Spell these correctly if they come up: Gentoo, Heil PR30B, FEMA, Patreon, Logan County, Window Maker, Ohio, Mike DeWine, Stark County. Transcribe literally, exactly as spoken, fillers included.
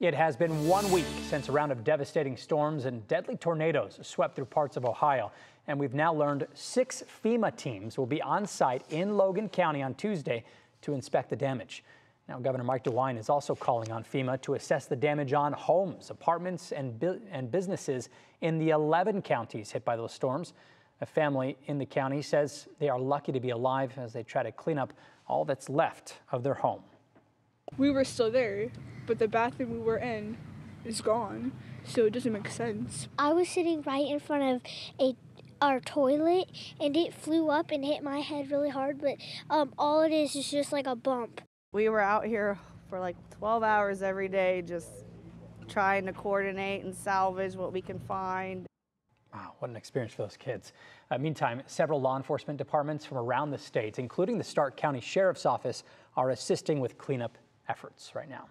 It has been one week since a round of devastating storms and deadly tornadoes swept through parts of Ohio, and we've now learned six FEMA teams will be on site in Logan County on Tuesday to inspect the damage. Now, Governor Mike DeWine is also calling on FEMA to assess the damage on homes, apartments, and bu and businesses in the eleven counties hit by those storms. A family in the county says they are lucky to be alive as they try to clean up all that's left of their home. We were still there, but the bathroom we were in is gone, so it doesn't make sense. I was sitting right in front of a our toilet, and it flew up and hit my head really hard, but um, all it is is just like a bump. We were out here for like twelve hours every day just trying to coordinate and salvage what we can find. Wow, what an experience for those kids. Uh, meantime, several law enforcement departments from around the state, including the Stark County Sheriff's Office, are assisting with cleanup efforts right now.